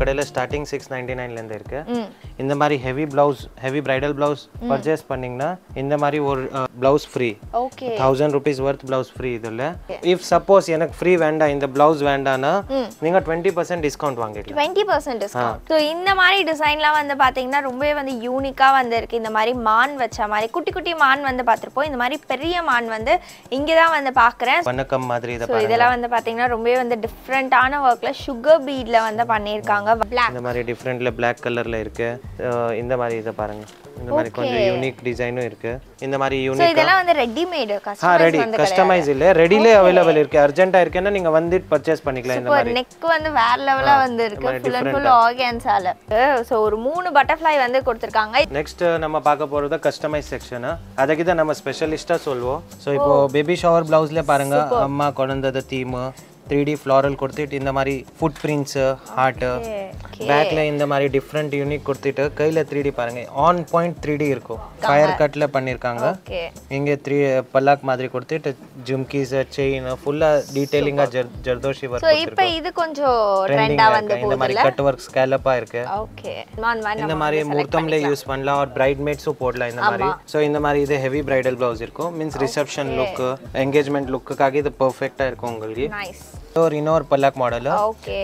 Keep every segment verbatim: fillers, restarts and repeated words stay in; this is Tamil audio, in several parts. கடையில ஸ்டார்டிங் six ninety-nine ல இருந்து இருக்கு. இந்த மாதிரி heavy blouse, heavy bridal blouse purchase பண்ணீங்கனா இந்த மாதிரி ஒரு blouse free. Okay. one thousand rupees worth blouse free இதுல. If suppose எனக்கு ஃப்ரீ வேண்டாம் இந்த ப்лауஸ் வேண்டாம்னா நீங்க twenty percent டிஸ்கவுண்ட் வாங்கிடலாம். twenty percent discount. சோ இந்த மாதிரி டிசைன்லாம் வந்து பாத்தீங்கன்னா ரொம்பவே வந்து யூனிக்கா வந்திருக்கு. இந்த மாதிரி மான் வச்ச மாதிரி குட்டி குட்டி மான் வந்து பாத்துறப்போ இந்த மாதிரி பெரிய மான் வந்து இங்க தான் வந்து பார்க்கறேன். வணக்கம் மாதிரி இத பாருங்க. சோ இதெல்லாம் வந்து பாத்தீங்கன்னா ரொம்பவே வந்து டிஃபரண்டான வர்க்ல sugar bead ல வந்து பண்ணிருக்காங்க. Black இந்த மாதிரி டிஃபரண்ட்ல black கலர்ல இருக்கு. இந்த மாதிரி இத பாருங்க. இந்த மாதிரி கொஞ்சம் யூனிக் டிசைனும் இருக்கு. இந்த மாதிரி யூனிக். சோ இதெல்லாம் வந்து ரெடி மேட் கஸ்டமைஸ் வந்து கஸ்டமைஸ் இல்ல ரெடிலே அவேலபிள் இருக்கு. அர்ஜென்ட்டா இருக்கேன்னா நீங்க வந்து பர்சேஸ் பண்ணிக்கலாம் இந்த மாதிரி. சோ neck வந்து வேற லெவலா வந்து இருக்கு. ஃபுல் அண்ட் ஃபுல் ஆர்கான்ஸால. சோ ஒரு மூணு பட்டர்ஃப்ளை வந்து கொடுத்திருக்காங்க. நெக்ஸ்ட் நம்ம பார்க்க போறது கஸ்டமைஸ் செக்ஷனா. அதுக்கு தான் நம்ம ஸ்பெஷலிஸ்டா சொல்வோம். சோ இப்போ பேபி ஷவர் ப்лауஸ்ல பாருங்க அம்மா கொண்டத தீம் three D floral கொடுத்துட்டு இந்த மாதிரி footprints heart பேக்ல இந்த மாதிரி different unique கொடுத்துட்டு கையில three D பாருங்க on point three D இருக்கும் ஃபயர் கட்ல பண்ணிருக்காங்க இங்க three பல்லாக் மாதிரி கொடுத்துட்டு ஜும்கீஸ் செயின் ஃபுல்லா டீடைலிங்கா ஜர்தோஷி வர்க் கொடுத்துருக்கு சோ இப்போ இது கொஞ்சம் ட்ரெண்டா வந்து போகுது இந்த மாதிரி கட் வர்க் ஸ்கேலப்பா இருக்கு ஓகே இந்த மாதிரி முகூர்த்தம்ல யூஸ் பண்ணலாம் ஆர் பிரைட் மேட்ஸும் போடலாம் இந்த மாதிரி சோ இந்த மாதிரி இது ஹெவி பிரைடல் ப்лауஸ் இருக்கும் மீன்ஸ் ரிசெப்ஷன் லுக் எங்கேஜ்மென்ட் லுக்குக்காக இது பெர்ஃபெக்ட்டா இருக்கும் உங்களுக்கு நைஸ் और इनोर पल्लक मॉडल है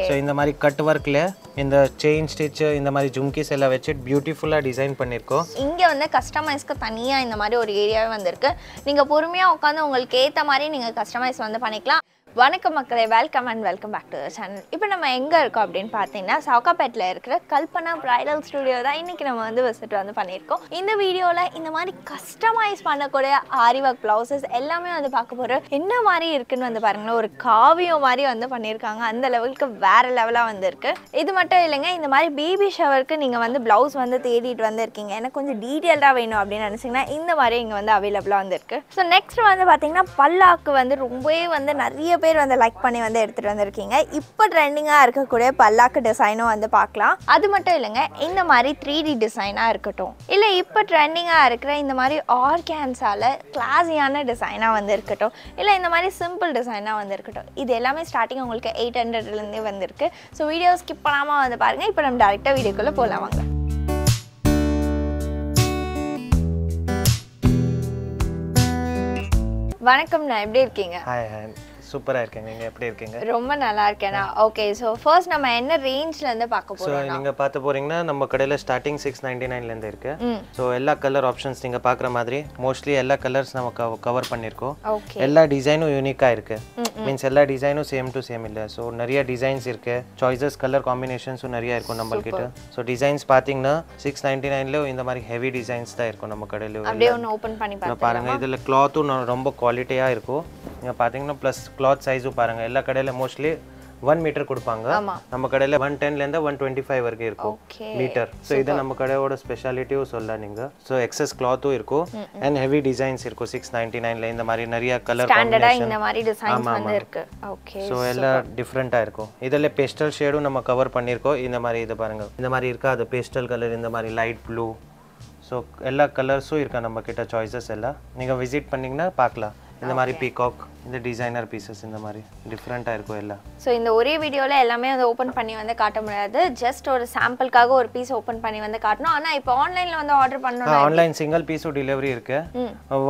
सो इन द मारी कट वर्क ले इन द चेन स्टिच इन द मारी झुमकी से लवेचेट ब्यूटीफुल डिजाइन பண்ணிருக்கோ இங்க வந்து கஸ்டமைஸ் க்கு தனியா இந்த மாதிரி ஒரு ஏரியாவே வந்திருக்கு நீங்க பொறுமையா உட்கார்ந்து உங்களுக்கு ஏத்த மாதிரி நீங்க கஸ்டமைஸ் வந்து பண்ணிக்கலாம் வணக்கம் மக்களே welcome and welcome back to the channel இப்போ நம்ம எங்க இருக்கோம் அப்படினு பார்த்தீங்கன்னா சவுக்காபேட்ல இருக்கிற கல்பனா பிரைடல் ஸ்டுடியோ தான் இன்னைக்கு நம்ம வந்து விசிட் வந்து பண்ணியிருக்கோம் இந்த வீடியோல இந்த மாதிரி கஸ்டமைஸ் பண்ணக்கூடிய ஆரி வர்க் ப்лауஸஸ் எல்லாமே வந்து பார்க்க போறோம் என்ன மாதிரி இருக்குன்னு வந்து பாருங்க ஒரு காவியம் மாதிரி வந்து பண்ணிருக்காங்க அந்த லெவலுக்கு வேற லெவலா வந்து இருக்கு இது மட்டும் இல்லங்க இந்த மாதிரி பேபி ஷவருக்கு நீங்க வந்து ப்лауஸ் வந்து தேடிட்டு வந்திருக்கீங்க எனக்கு கொஞ்சம் டீடைலா வேணும் அப்படினு நினைச்சீங்கன்னா இந்த மாதிரி இங்க வந்து அவேலபிளா வந்து இருக்கு சோ நெக்ஸ்ட் வந்து பாத்தீங்கன்னா பல்லாக்கு வந்து ரொம்பவே வந்து நிறைய பேர் வந்து லைக் பண்ணி வந்து எடுத்துட்டு வந்திருக்கீங்க இப்போ ட்ரெண்டிங்கா இருக்க கூடிய பல்லாக்கு டிசைனும் வந்து பார்க்கலாம் அது மட்டும் இல்லங்க இந்த மாதிரி three D டிசைனா இருக்கட்டும் இல்ல இப்போ ட்ரெண்டிங்கா இருக்கிற இந்த மாதிரி ஆர்கான்ஸால கிளாஸியான டிசைனா வந்து இருக்கட்டும் இல்ல இந்த மாதிரி சிம்பிள் டிசைனா வந்து இருக்கட்டும் இது எல்லாமே ஸ்டார்டிங் உங்களுக்கு eight hundred ல இருந்தே வந்திருக்கு சோ வீடியோ ஸ்கிப் பண்ணாம வந்து பாருங்க இப்போ நம்ம டைரக்ட்டா வீடியோக்குள்ள போலாம் வாங்க வணக்கம் நான் எப்படி இருக்கீங்க ஹாய் ஹாய் சூப்பரா இருக்கீங்க நீங்க எப்படி இருக்கீங்க ரொம்ப நல்லா இருக்கேனா ஓகே சோ ஃபர்ஸ்ட் நம்ம என்ன ரேஞ்ச்ல இருந்து பார்க்க போறோம் சோ நீங்க பாத்து போறீங்கன்னா நம்ம கடையில ஸ்டார்டிங் six ninety-nine ல இருந்து இருக்கு சோ எல்லா கலர் ஆப்ஷன்ஸ் நீங்க பார்க்குற மாதிரி மோஸ்ட்லி எல்லா கலர்ஸ் நம்ம கவர் பண்ணிருக்கோம் எல்லா டிசைனும் யூனிக்கா இருக்கு மீன்ஸ் எல்லா டிசைனும் சேம் டு சேம் இல்ல சோ நிறைய டிசைன்ஸ் இருக்கு சாய்ஸஸ் கலர் காம்பினேஷன்ஸும் நிறைய இருக்கு நம்ம கிட்ட சோ டிசைன்ஸ் பாத்தீங்கன்னா six ninety-nine ல இந்த மாதிரி ஹெவி டிசைன்ஸ் தான் இருக்கும் நம்ம கடையில அப்படியே ஒன்னு ஓபன் பண்ணி பாருங்க இதுல கிளாத்தும் ரொம்ப குவாலிட்டியா இருக்கும் நீங்க பாத்தீங்கன்னா ப்ளஸ் கிளாத் சைஸு பாருங்க எல்லா கடையில மோஸ்ட்லி one மீட்டர் கொடுப்பாங்க நம்ம கடையில one ten ல இருந்து one twenty-five வரைக்கும் இருக்கும் மீட்டர் சோ இது நம்ம கடையோட ஸ்பெஷாலிட்டியோ சொல்லலாம் நீங்க சோ எக்ஸஸ் கிளாத்தோ இருக்கு and heavy டிசைன்ஸ் இருக்கு six ninety-nine ல இந்த மாதிரி நிறைய கலர் ஸ்டாண்டர்டா இந்த மாதிரி டிசைன்ஸ் வந்து இருக்கு ஓகே சோ எல்லா டிஃபரண்டா இருக்கும் இதல்ல பேஸ்டல் ஷேடும் நம்ம கவர் பண்ணிருக்கோம் இந்த மாதிரி இத பாருங்க இந்த மாதிரி இருக்கா அது பேஸ்டல் கலர் இந்த மாதிரி லைட் ப்ளூ சோ எல்லா கலர்ஸும் இருக்கு நம்ம கிட்ட சாய்ஸஸ் எல்லாம் நீங்க விசிட் பண்ணீங்கன்னா பார்க்கலாம் இந்த மாதிரி பீகாக் இந்த டிசைனர் பீசஸ் இந்த மாதிரி டிஃபரண்டா இருக்கும் எல்லாம் சோ இந்த ஒரே வீடியோல எல்லாமே வந்து ஓபன் பண்ணி வந்து காட்ட முடியாது ஜஸ்ட் ஒரு சாம்பிள்காக ஒரு பீஸ் ஓபன் பண்ணி வந்து காட்டணும் ஆனா இப்போ ஆன்லைன்ல வந்து ஆர்டர் பண்ணனும் ஆன்லைன் சிங்கிள் பீஸ் டெலிவரி இருக்கு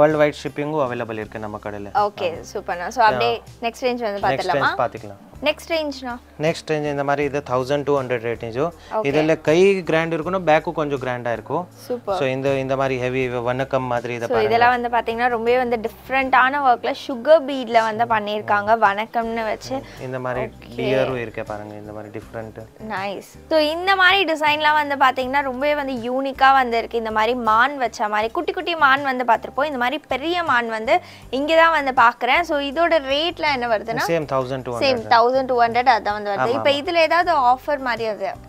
வேர்ல்ட் வைட் ஷிப்பிங்கும் அவேலபிள் இருக்கு நம்ம கடையில ஓகே சூப்பரா சோ அப்படியே நெக்ஸ்ட் ரேஞ்ச் வந்து பார்த்தலாமா நெக்ஸ்ட் பாத்துக்கலாம் நெக்ஸ்ட் ரேஞ்ச்னா நெக்ஸ்ட் ரேஞ்ச் இந்த மாதிரி இது twelve hundred ரேட்டிஞ்சோ இதெல்லாம் கை கிராண்ட் இருக்கும்னா பேக் கொஞ்சம் கிராண்டா இருக்கும் சூப்பர் சோ இந்த இந்த மாதிரி ஹெவி வணக்கம் மாதிரி இத பாருங்க சோ இதெல்லாம் வந்து பாத்தீங்கன்னா ரொம்பவே வந்து டிஃபரண்டான வர்க்ல sugar beadல வந்து பண்ணிருக்காங்க வணக்கம்னு வெச்சு இந்த மாதிரி டியரும் இருக்கு பாருங்க இந்த மாதிரி டிஃபரண்ட் நைஸ் சோ இந்த மாதிரி டிசைன்லாம் வந்து பாத்தீங்கன்னா ரொம்பவே வந்து யூனிக்கா வந்திருக்கு இந்த மாதிரி மான் வச்ச மாதிரி குட்டி குட்டி மான் வந்து பாத்துறப்போ இந்த மாதிரி பெரிய மான் வந்து இங்க தான் வந்து பார்க்கறேன் சோ இதோட ரேட்ல என்ன வருதுனா same twelve hundred same twelve hundred அத வந்து வருது இப்போ இதுல ஏதாவது ஆஃபர் மாதிரி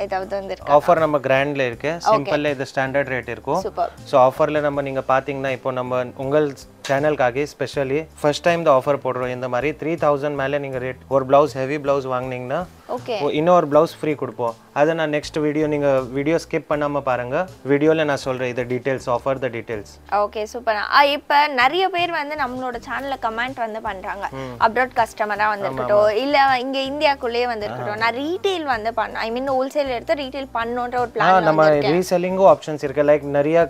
ஏதாவது வந்திருக்கு ஆஃபர் நம்ம கிராண்ட்ல இருக்கு சிம்பிள்ல இது ஸ்டாண்டர்ட் ரேட் இருக்கும் சோ ஆஃபர்ல நம்ம நீங்க பாத்தீங்கன்னா இப்போ நம்ம உங்கள் channel kage specially first time the offer podro indha mari three thousand mele neenga rate or blouse heavy blouse vaangningna okay innoru blouse free kudpo adana next video neenga video skip pannama paranga video la na solra idha details offer the details okay super ah ipa nariya per vandu nammaloda channel la comment vandu pandranga abroad customer ah vandirukto illa inga india kulle vandirukto na retail vandu panna I mean wholesale edutha retail pannonra or plan ah nama reselling options irukku like nariya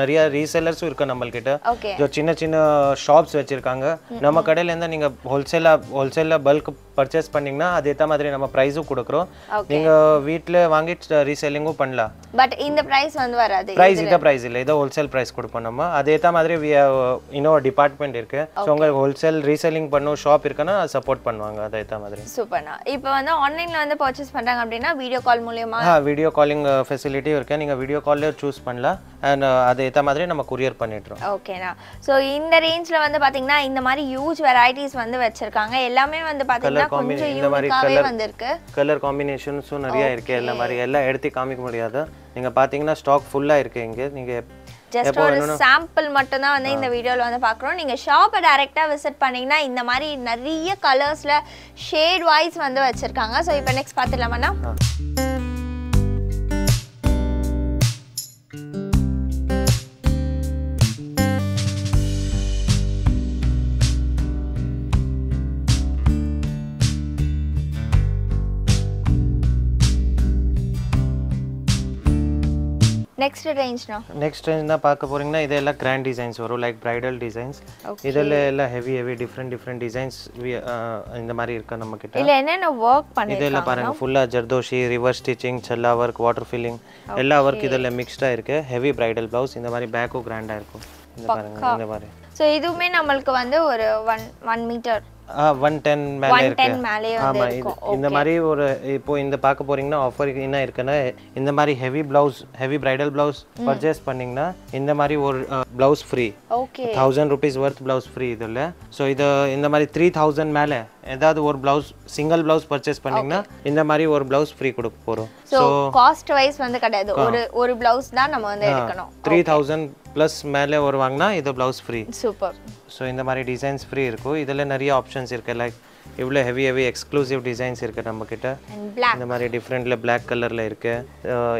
nariya resellers irukku nammalkitta jo chinna chinna shops vechirukanga nama kadaila enda neenga wholesale la wholesale la bulk purchase panningna adetha madri nama price u kudukrom neenga veetla vaangi reselling u pannalam but in the price vandu varadhu price idha price illa idha wholesale price kudupom nama adetha madri we have you know department irukku so ungal wholesale reselling pannu shop irukana support பண்ணுவாங்க adetha madri super na ipo vandu online la vandu purchase pandranga appadina video call mooliyama ha video calling facility irukku neenga video call la choose pannalam and adetha madri nama courier pannidrom okay na so இந்த ரேஞ்ச்ல வந்து பாத்தீங்கன்னா இந்த மாதிரி ஹியூஜ் வெரைட்டிஸ் வந்து வச்சிருக்காங்க எல்லாமே வந்து பாத்தீங்கன்னா கொஞ்சம் இந்த மாதிரி கலர் வந்திருக்கு கலர் காம்பினேஷன்ஸும் நிறைய இருக்கு எல்லா மாதிரி எல்லாம் எடுத்து காமிக்க முடியாது நீங்க பாத்தீங்கன்னா ஸ்டாக் ஃபுல்லா இருக்கு இங்க நீங்க just for sample மட்டும் தான் வந்து இந்த வீடியோல வந்து பார்க்கறோம் நீங்க ஷாப்பை டைரக்டா விசிட் பண்ணீங்கன்னா இந்த மாதிரி நிறைய கலர்ஸ்ல ஷேட் வைஸ் வந்து வச்சிருக்காங்க சோ இப்போ நெக்ஸ்ட் பாத்துடலாமா next range na next range na paaka poringna idella grand designs varu like bridal designs idella ella heavy heavy different different designs indha mari irukka namakitta illa enna na work pannirukka idella paranga full ah jardoshi reverse stitching challa work water filling ella work idella mixed ah irukku heavy bridal blouse indha mari back u grand ah irukum indha paranga indha mari so idume namalku vandu oru one meter ah one ten மேல இருக்கு one ten மேல இருக்கு இந்த மாதிரி ஒரு இப்போ இந்த பாக்க போறீங்கன்னா ஆஃபர் என்ன இருக்குன்னா இந்த மாதிரி heavy blouse heavy bridal blouse purchase பண்ணீங்கன்னா இந்த மாதிரி ஒரு blouse free okay one thousand rupees worth blouse free இதுல சோ இது இந்த மாதிரி three thousand மேல ஏதாவது ஒரு ப்лауஸ் சிங்கிள் ப்лауஸ் பர்சேஸ் பண்ணீங்கன்னா இந்த மாதிரி ஒரு ப்лауஸ் ஃப்ரீ கொடுக்க போறோம் சோ காஸ்ட் வைஸ் வந்து கிடையாது ஒரு ஒரு ப்лауஸ் தான் நம்ம வந்து எடுக்கணும் three thousand plus மேல ஒரு வாங்குனா இது ப்лауஸ் ஃப்ரீ சூப்பர் சோ இந்த மாதிரி டிசைன்ஸ் ஃப்ரீ இருக்கு இதல நிறைய ஆப்ஷன்ஸ் இருக்கு லைக் இவ்ளோ ஹெவி ஹெவி எக்ஸ்க்ளூசிவ் டிசைன்ஸ் இருக்கு நம்மகிட்ட இந்த மாதிரி டிஃபரண்ட்ல black கலர்ல இருக்கு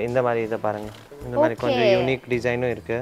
இந்த மாதிரி இத பாருங்க இந்த மாதிரி கொஞ்சம் யூனிக் டிசைனும் இருக்கு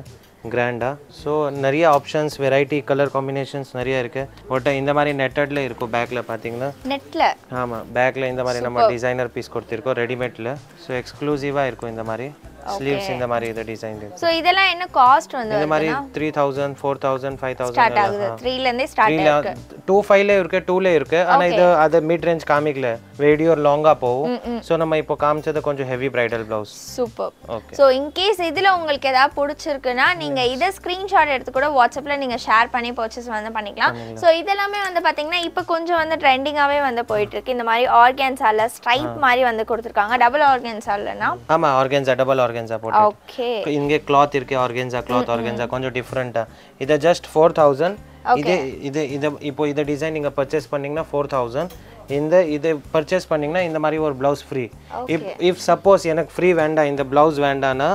கிராண்டா சோ நிறைய ஆப்ஷன்ஸ் வெரைட்டி கலர் காம்பினேஷன்ஸ் நிறைய இருக்கு ஒட்ட இந்த மாதிரி நெட்டட்ல இருக்கு பேக்ல பாத்தீங்களா நெட்ல ஆமா பேக்ல இந்த மாதிரி நம்ம டிசைனர் பீஸ் கொடுத்திருக்கோம் ரெடிமேட்ல சோ எக்ஸ்க்ளூசிவா இருக்கு இந்த மாதிரி sleeves இந்த மாதிரி இத டிசைன் இருக்கு சோ இதெல்லாம் என்ன காஸ்ட் வந்து இந்த மாதிரி three thousand four thousand five thousand start ஆகுது three ல இருந்தே ஸ்டார்ட் ஆகுது two five ல இருக்கு two ல இருக்கு ஆனா இது அத மிட் ரேஞ்ச் காமிக்கல வீடியோ லாங்கா போவும் சோ நம்ம இப்போ காமிச்சது கொஞ்சம் heavy bridal blouse super okay so in case இதல உங்களுக்கு ஏதாவது பிடிச்சிருக்குனா நீங்க இத ஸ்கிரீன்ஷாட் எடுத்து கூட வாட்ஸ்அப்ல நீங்க ஷேர் பண்ணி பர்சேஸ் வந்து பண்ணிக்கலாம் சோ இதெல்லாம் வந்து பாத்தீங்கன்னா இப்போ கொஞ்சம் வந்து ட்ரெண்டிங்காவே வந்து போயிட்டு இருக்கு இந்த மாதிரி ஆர்கான்சால ஸ்ட்ரைப் மாதிரி வந்து கொடுத்திருக்காங்க டபுள் ஆர்கான்சாலனா ஆமா ஆர்கான்சா டபுள் organza போட்டு ஓகே இங்க cloth இருக்கு organza cloth organza கொஞ்சம் டிஃபரண்டா இது just four thousand இது இது இது இப்போ இந்த டிசைன் நீங்க பர்சேஸ் பண்ணீங்கன்னா four thousand இந்த இது பர்சேஸ் பண்ணீங்கன்னா இந்த மாதிரி ஒரு blouse free if if suppose எனக்கு ஃப்ரீ வேண்டா இந்த ப்лауஸ் வேண்டானா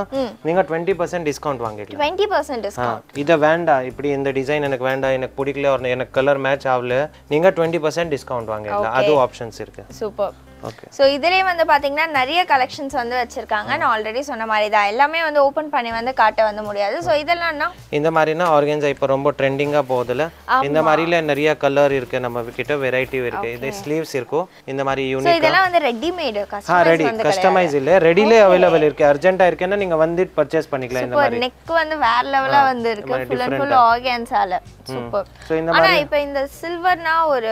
நீங்க twenty percent டிஸ்கவுண்ட் வாங்கிடலாம் twenty percent டிஸ்கவுண்ட் இது வேண்டா இப்படி இந்த டிசைன் எனக்கு வேண்டா எனக்கு பிடிக்கல or எனக்கு கலர் மேட்ச் ஆவல நீங்க twenty percent டிஸ்கவுண்ட் வாங்கிடலாம் அது ஆப்ஷன்ஸ் இருக்கு super okay so idhile vandha pathina nariya collections vandu vechirukanga na already sonna mari da ellame vandu open panni vandu kaata vandu mudiyadhu so idella na indha mari na organza ipo romba trending ah podala indha mari la nariya color irukku namakitta variety irukku idhe sleeves irukku indha mari unique so idella vandu ready made customize vandu ready customize illa ready la available irukku urgent ah irukena neenga vandit purchase pannikala indha mari neck vandu wear level ah vandu irukku full and full organza la super so indha mari ana ipo indha silver na or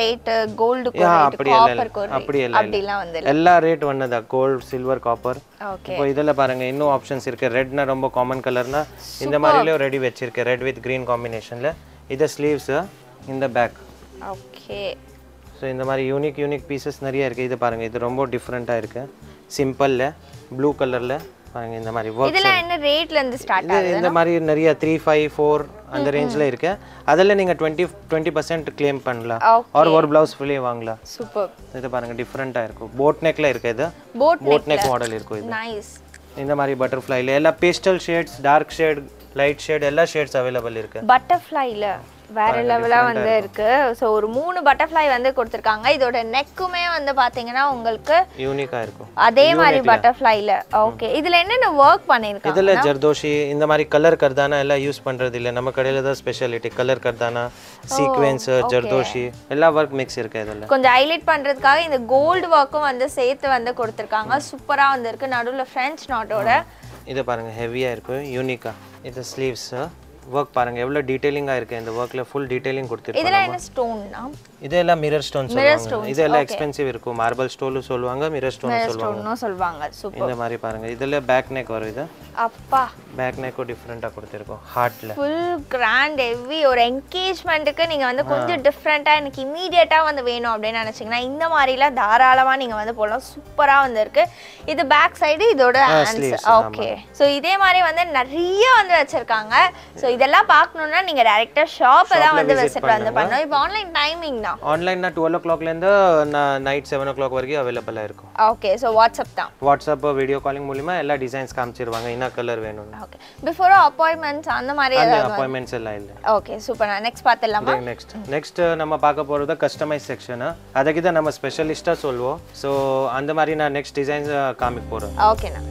rate gold ku rate copper ku அப்படியெல்லாம் வந்து எல்லா ரேட் வந்ததா கோல்ட் சில்வர் காப்பர் ஓகே இப்போ இதெல்லாம் பாருங்க இன்னும் ஆப்ஷன்ஸ் இருக்கு ரெட்னா ரொம்ப காமன் கலர்னா இந்த மாதிரில ரெடி வெச்சிருக்கேன் ரெட் வித் green காம்பினேஷன்ல இத ஸ்லீவ்ஸ் இந்த பேக் ஓகே சோ இந்த மாதிரி யூனிக் யூனிக் பீसेस நிறைய இருக்கு இது பாருங்க இது ரொம்ப டிஃபரண்டா இருக்கு சிம்பிள்ல ப்ளூ கலர்ல பாருங்க இந்த மாதிரி வர்க் இதெல்லாம் என்ன ரேட்ல இருந்து ஸ்டார்ட் ஆகுது இந்த மாதிரி நிறைய three five four அந்த ரேஞ்ச்ல இருக்கு அதல்ல நீங்க twenty twenty percent க்ளைம் பண்ணலாம் ஆர் ஒரு ப்лауஸ் ஃப்ரீ வாங்கலாம் சூப்பர் இத பாருங்க டிஃபரண்டா இருக்கு போட் நெக்ல இருக்கு இது போட் நெக் மாடல் இருக்கு இது நைஸ் இந்த மாதிரி பட்டர்ஃப்ளைல எல்லா pastel shades dark shade light shade, all shades available. Butterfly la, very level la vandha. So oru three butterfly vandha koduthirukanga. Idoda neckume vandha pathingana ungalku unique a irukum. Adhe mari butterfly la. Okay. Idhula enna work pannirukanga? Idhula jardoshi indha mari color kardana ella use pandradhu illa. Nama kadaila da specialty color kardana, sequence, jardoshi ella work mix irukku idhula. Konja highlight pandradhukaga indha gold work vandha seithu vandha koduthirukanga. Super ah vandirukku nadula French knot oda. Idha paranga heavy ah irukku, unique ah. Idha sleeves work paranga evlo detailing a irukke indha work la full detailing koduthirukku. Idhella enna stone na? Idhella mirror stone solluvaanga. Idhella expensive irukku, marble stone nu solluvaanga, mirror stone nu solluvaanga. Mirror stone nu solluvaanga. Super. Indha mari paranga idhella back neck varu idha. Appa back neck ko different ah koduthirukku heart la. Full grand heavy or engagement ku neenga vandu konja different ah enak immediate ah vandu venum appdi nanachingna indha mari la dhaaralama neenga vandu polam super ah vandirukku. Idu back side idoda answer. Okay. So idhe mari vandu nariya vandu vechirukanga. So இதெல்லாம் பார்க்கணும்னா நீங்க டைரக்டா ஷாப் எல்லாம் வந்து விசிட் பண்ண பண்ணோம். இப்போ ஆன்லைன் டைமிங் தான். ஆன்லைன்னா twelve o'clock ல இருந்து நைட் seven o'clock வரைக்கும் अवेलेबल ஆ இருக்கும். ஓகே, சோ வாட்ஸ்அப் தான். வாட்ஸ்அப் வீடியோ காலிங் மூலமா எல்லா டிசைன்ஸ் காமிச்சிடுவாங்க. என்ன கலர் வேணும்னு. ஓகே. பிஃபோர் அப்பாயின்ட்மென்ட்ஸ் அந்த மாதிரி ஏதாவது அப்பாயின்ட்மென்ட்ஸ் எல்லாம் இல்ல. Okay, super. நெக்ஸ்ட் பார்த்தலாமா? நெக்ஸ்ட். நெக்ஸ்ட் நம்ம பார்க்க போறது கஸ்டமைஸ் செக்ஷன். அதுக்கு தான் நம்ம ஸ்பெஷலிஸ்டா சொல்வோம். சோ அந்த மாதிரி நான் நெக்ஸ்ட் டிசைன்ஸ் காமிக்க போறேன். ஓகேனா.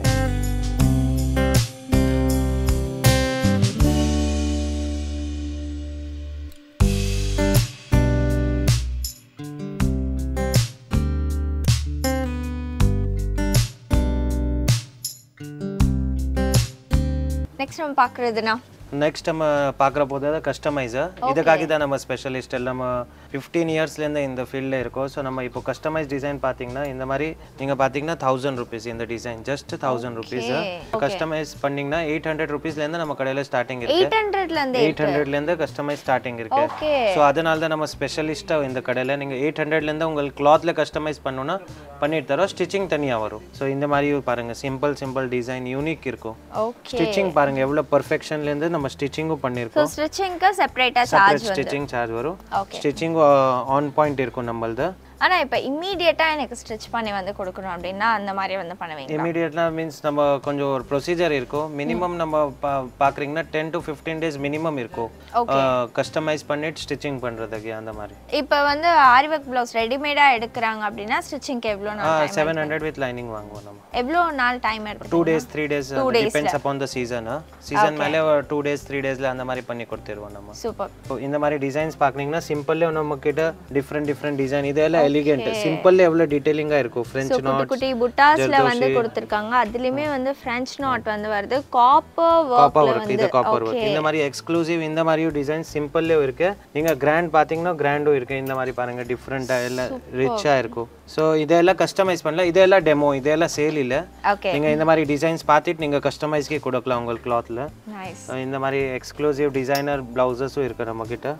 Next time पाकर पोदा customizer. इधर का नम specialist नम fifteen years लेने इन द field ले रखो. So नम इपो customized design पातिंग ना इन द मारी निगा पातिंग ना thousand rupees इन द design just thousand rupees है. Customize पन्निंग ना eight hundred rupees लेने नम करेले starting रखे. Eight hundred लेने. Eight hundred लेने customize starting रखे. Okay. So आधे नाल द नम specialist इन द करेले निगा eight hundred लेने उंगल cloth ले customize पन्नो ना पनीर तरह stitching तनिया वारो. So इन द मारी Parange simple simple design unique रखो. Okay. Stitching पारंगे वो लो perfection लेने नम stitching को पन्ने रखो. So stitching का separate आ charge वाला. Stitching charge वालो. Okay. Stitching को on point रखो नंबर दा. அண்ணா இப்ப இமிடியேட்டா எனக்கு ஸ்டிட்ச் பண்ணி வந்து கொடுக்கணும் அப்படினா அந்த மாதிரி வந்து பண்ணுவீங்க? இமிடியேட்டா மீன்ஸ் நம்ம கொஞ்சம் ஒரு ப்ரோசிஜர் இருக்கு. மினிமம் நம்ம பாக்குறீங்கன்னா ten to fifteen days minimum இருக்கு. கஸ்டமைஸ் பண்ணி ஸ்டிட்சிங் பண்றதுக்கு அந்த மாதிரி. இப்போ வந்து ஆரி வர்க் ப்ளவுஸ் ரெடிமேடா எடுக்கறாங்க அப்படினா ஸ்டிட்சிங் எவ்வளவு நாள் டைம் எடுக்கும்? seven hundred வித் லைனிங் வாங்குவோம் நம்ம. எவ்வளவு நாள் டைம் எடுக்கும்? two days three days depends upon the season. Season மேல two days three daysல அந்த மாதிரி பண்ணி கொடுத்துருவோம் நம்ம. சூப்பர். இந்த மாதிரி டிசைன்ஸ் பாக்குறீங்கன்னா சிம்பிளா நம்ம கிட்ட டிஃபரண்ட் டிஃபரண்ட் டிசைன் இதெல்லாம் elegant simple la evlo detailing ah irukku french knot so kutti buttas la vandu koduthirukanga adilime vandu french knot vandu varudhu copper work la vandu idu copper work indha mari exclusive indha mari design simple la irukku neenga grand pathingna grand o irukku indha mari paranga different ah ella rich ah irukku so idella customize pannala idella demo idella sale illa neenga indha mari designs paathitu neenga customize ke kodukala ungal cloth la nice so indha mari exclusive designer blouses u irukku namakitta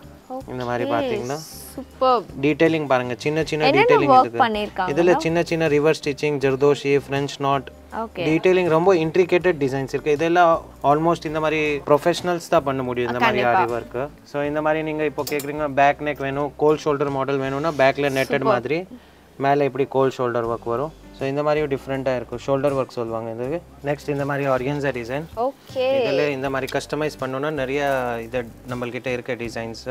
indha mari pathingna superb detailing paranga chinna chinna detailing idu idella chinna chinna reverse stitching jardoshi french knot okay detailing rombo intricate designs irukku idella almost indha mari professionals da panna mudiyum indha mari aari work so indha mari neenga ipo kekringa back neck venu cold shoulder model venu na back la netted madri mele ipdi cold shoulder work varum so indha mari different ah irukku shoulder work solvanga idhu next indha mari organza design okay idella indha mari customize pannona nariya idha nammalkitta irukka designs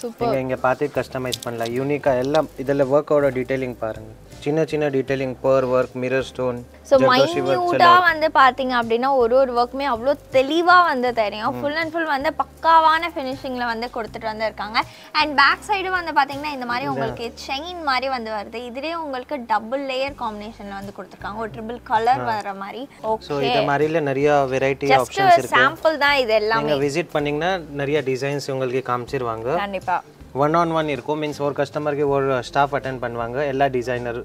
super inga inga paathu customize pannala unique ah ella idella work oda detailing paarunga chinna chinna detailing per work mirror stone so minute ah vandu pathinga appadina oru oru work me avlo theliva vandu theriyum full and full vandu pakkavana finishing la vandu koduthittu vandha irukanga and back side vandu pathinga indha mari ungalku chain mari vandu varudhu idire ungalku double layer combination வந்து கொடுத்திருக்காங்க ஒரு ட்ரிபிள் கலர் வர மாதிரி ஓகே சோ இத மாதிரில நிறைய வெரைட்டி ஆப்ஷன்ஸ் இருக்கு சாம்பிள் தான் இது எல்லாமே நீங்க விசிட் பண்ணீங்கன்னா நிறைய டிசைன்ஸ் உங்களுக்கு காமிச்சிடுவாங்க கண்டிப்பா ஒன் ஆன் ஒன் இருக்கும் மீன்ஸ் ஒரு கஸ்டமருக்கு ஒரு ஸ்டாஃப் அட்டெண்ட் பண்ணுவாங்க எல்லா டிசைனர்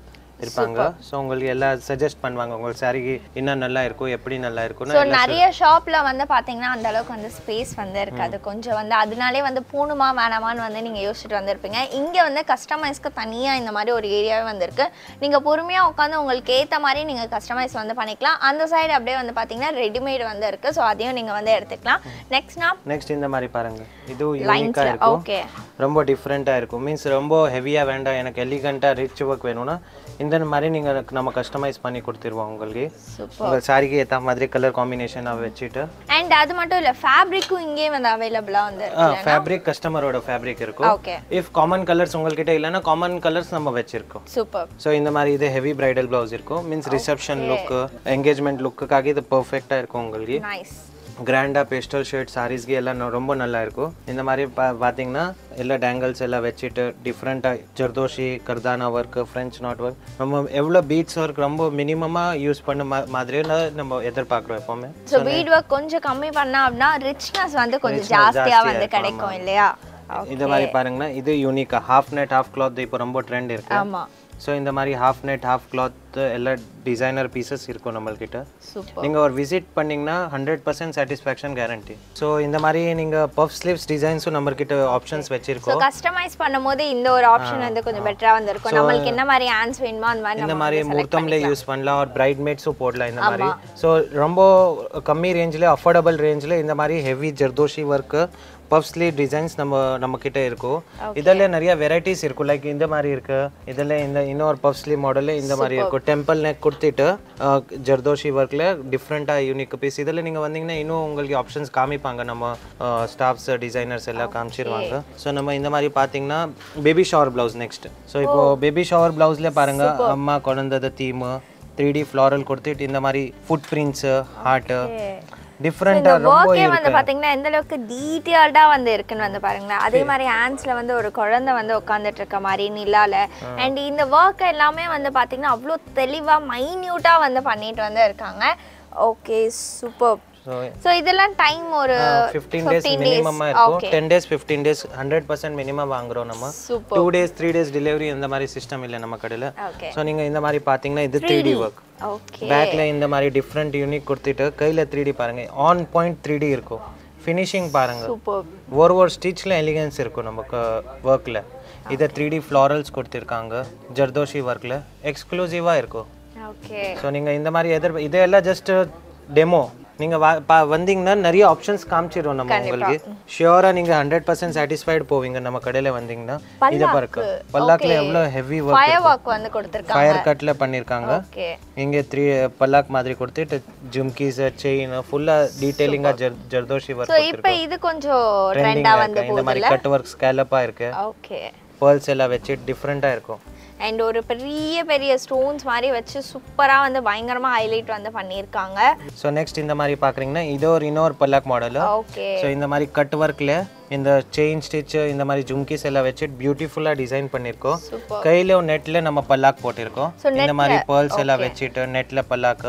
இருப்பாங்க சோ உங்களுக்கு எல்லா சஜஸ்ட் பண்ணுவாங்க உங்க சாரிக்கு என்ன நல்லா இருக்கும் எப்படி நல்லா இருக்கும்னா சோ நிறைய ஷாப்ல வந்து பாத்தீங்கன்னா அந்த அளவுக்கு வந்து ஸ்பேஸ் வந்து இருக்காது கொஞ்சம் வந்து அதனாலே வந்து பூணுமா வேணாமான்னு வந்து நீங்க யோசிச்சிட்டு வந்திருப்பீங்க இங்க வந்து கஸ்டமைஸ்க்கு தனியா இந்த மாதிரி ஒரு ஏரியாவே வந்திருக்கு நீங்க பொறுமையா உட்கார்ந்து உங்களுக்கு ஏத்த மாதிரி நீங்க கஸ்டமைஸ் வந்து பண்ணிக்கலாம் அந்த சைடு அப்படியே வந்து பாத்தீங்கன்னா ரெடிமேட் வந்து இருக்கு சோ அதையும் நீங்க வந்து எடுத்துக்கலாம் நெக்ஸ்ட் நான் நெக்ஸ்ட் இந்த மாதிரி பாருங்க இது யூனிக்கா இருக்கும் ஓகே ரொம்ப டிஃபரண்டா இருக்கும் மீன்ஸ் ரொம்ப ஹெவியா வேண்டாம் எனக்கு எலிகண்டா ரிச் வர்க் வேணும்னா and then mari ninga nama customize panni koduthiruva ungalge ungal saree ge eta madri color combination ah vechitu and adu mattum illa fabric inge vandha available ah vandirukku fabric customer oda fabric irukku okay if common colors ungalkitta illa na common colors nama vechirukom super so indha mari ide heavy bridal blouse irukum means reception look engagement look kaage idu perfect ah irukum ungalge nice grand pastel shade sarees ge ella romba nalla irukku indha mari pathina ella dangles ella vechittu different jardoshi kardana work french knot work nama evlo beads work romba minimum use panna madri nama edar paakrom epovume so bead work konja kammi panna appadina richness vandu konja jaasthiya vandu kadaikum illaya indha mari paarunga idu unique half net half cloth ipo romba trend irukku ama so indha mari half net half cloth ella designer pieces irko namalkitta super ninga or visit panningna one hundred percent satisfaction guarantee so indha mari ninga puff sleeves designs namalkitta options vechirko so customize pannumode indha or option anda konjam better ah vandirko namalku enna mari hands venuma and mari indha mari murtham le use pannala or bridesmaids ku podla indha mari so rombo kammi range le affordable range le indha mari heavy jardoshi work puff sleeve designs nama namakitta irko idalle nariya varieties irko like indha mari irku idalle indha inor puff sleeve model le indha mari irko temple neck கொடுத்துட்டு ஜர்தோஷி வர்க்ல டிஃபரண்டா யூனிக் பீஸ் இதெல்லாம் நீங்க வந்தீங்கன்னா இன்னும் உங்களுக்கு ஆப்ஷன்ஸ் காமிப்பாங்க நம்ம ஸ்டாஃப்ஸ் டிசைனர்ஸ் எல்லாம் காமிச்சிடுவாங்க சோ நம்ம இந்த மாதிரி பாத்தீங்கன்னா baby shower blouse next so இப்போ பேபி ஷவர் ब्लाउजல பாருங்க அம்மா கொண்டத தீம் three D floral கொடுத்துட்டு இந்த மாதிரி footprints heart different ah rombo okay vandha pathina endha lokku detailed ah vandha irukku vandha parunga adhe mari hands la vandha oru kolanda vandha okkanditta irukka mari nillala and indha work ellame vandha pathina avlo theliva minute ah vandha pannittu vandha irukanga okay superb so so idella time or fifteen days minimum ah irko ten days fifteen days one hundred percent minimum vaangrom nama two days three days delivery indha mari system illa nama kadala so neenga indha mari pathina idu three D work okay back la indha mari different unique kodutittu kaila three D parunga on point three D irko finishing parunga superb over over stitch la elegance irko namakku work la idha three D florals kodutiranga jardoshi work la exclusive ah irko okay so neenga indha mari idella just demo நீங்க வந்தீங்கன்னா நிறைய ஆப்ஷன்ஸ் காமிச்சிரோம் நம்ம உங்களுக்கு ஷூரா நீங்க one hundred percent satisfied போவீங்க நம்ம கடையில வந்தீங்கன்னா இத பாருங்க பல்லாக்ல எவ்வளவு ஹெவி வர்க் ஃபயர் வர்க் வந்து கொடுத்திருக்காங்க ஃபயர் கட்ல பண்ணிருக்காங்க ஓகே இங்க three பல்லாக் மாதிரி கொடுத்துட்டு ஜும்கிஸ் செயின் ஃபுல்லா டீடைலிங்கா ஜர்தோஷி வர்க் சோ இப்போ இது கொஞ்சம் ட்ரெண்டா வந்து போகுதுல இந்த மாதிரி கட் வர்க் ஸ்கேலப்பா இருக்கு ஓகே pearls எல்லாம் வெச்சு டிஃபரண்டா இருக்கும் and ஒரு பெரிய பெரிய ஸ்டோன்ஸ் மாதிரி வச்சு சூப்பரா வந்து பயங்கரமா ஹைலைட் வந்து பண்ணிருக்காங்க சோ நெக்ஸ்ட் இந்த மாதிரி பாக்குறீங்கன்னா இது ஒரு இன்னொரு பல்லாக் மாடல் ஓகே சோ இந்த மாதிரி கட் வர்க்ல இந்த செயின் ஸ்டிட்ச் இந்த மாதிரி ஜும்கிஸ் எல்லாம் வச்சு பியூட்டிஃபுல்லா டிசைன் பண்ணிருக்கோம் கையில நெட்ல நம்ம பல்லாக் போட்டுருக்கோம் இந்த மாதிரி pearls எல்லாம் வச்சிட்டு நெட்ல பல்லாக்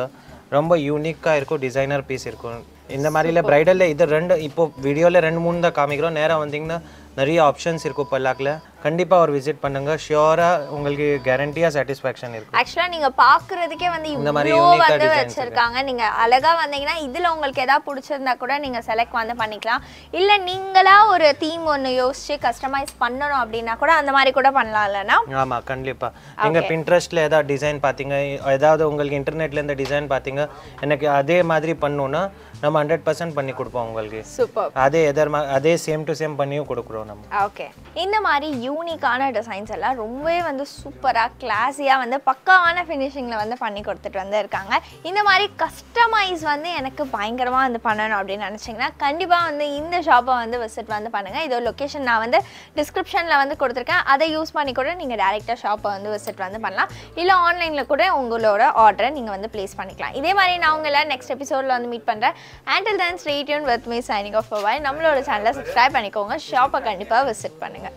ரொம்ப யூனிக்கா இருக்கும் டிசைனர் பீஸ் இருக்கும் இந்த மாதிரில பிரைடல்ல இது ரெண்டு இப்போ வீடியோல ரெண்டு மூணு தான் காமிக்கிறோம் நேரா வந்தீங்கன்னா நிறைய ஆப்ஷன்ஸ் இருக்கு பல்லாக்ல கண்டிப்பா ஒரு விசிட் பண்ணுங்க ஷூரா உங்களுக்கு கேரண்டியா சட்டிஸ்ஃபேக்ஷன் இருக்கு एक्चुअली நீங்க பாக்குறதுக்கே வந்து இவ்ளோ வந்து வச்சிருக்காங்க நீங்க அழகா வந்தீங்கன்னா இதுல உங்களுக்கு ஏதாவது பிடிச்சிருந்தா கூட நீங்க செலக்ட் வந்து பண்ணிக்கலாம் இல்ல நீங்களா ஒரு தீம் ஒன்னு யோசிச்சு கஸ்டமைஸ் பண்ணனும் அப்படினா கூட அந்த மாதிரி கூட பண்ணலாம்லனா ஆமா கண்டிப்பா நீங்க Pinterestல ஏதாவது டிசைன் பாத்தீங்க ஏதாவது உங்களுக்கு இன்டர்நெட்ல இருந்து டிசைன் பாத்தீங்க எனக்கு அதே மாதிரி பண்ணனும்னா நம்ம one hundred percent பண்ணி கொடுப்போம் உங்களுக்கு சூப்பர் அதே எதர் அதே சேம் டு சேம் பண்ணியும் கொடுக்குறோம் நம்ம ஓகே இந்த மாதிரி யூனிக்கான டிசைன்ஸ் எல்லாம் ரொம்பவே வந்து சூப்பரா கிளாஸியா வந்து பக்காவான ஃபினிஷிங்ல வந்து பண்ணி கொடுத்துட்டு வந்து இருக்காங்க இந்த மாதிரி கஸ்டமைஸ் வந்து எனக்கு பயங்கரமா வந்து பண்ணனும் அப்படி நினைச்சீங்கன்னா கண்டிப்பா வந்து இந்த ஷாப்பை வந்து விசிட் வந்து பண்ணுங்க இதோ லொகேஷன் நான் வந்து டிஸ்கிரிப்ஷன்ல வந்து கொடுத்திருக்கேன் அதை யூஸ் பண்ணி கூட நீங்க டைரக்டா ஷாப்பை வந்து விசிட் வந்து பண்ணலாம் இல்ல ஆன்லைன்ல கூட உங்களோட ஆர்டரை நீங்க வந்து பிளேஸ் பண்ணிக்கலாம் இதே மாதிரி நான் உங்களை நெக்ஸ்ட் எபிசோட்ல வந்து மீட் பண்றேன் until then stay tuned with me signing off for a while நம்மளோட சேனலை subscribe பண்ணிக்கோங்க ஷாப்பை கண்டிப்பா விசிட் பண்ணுங்க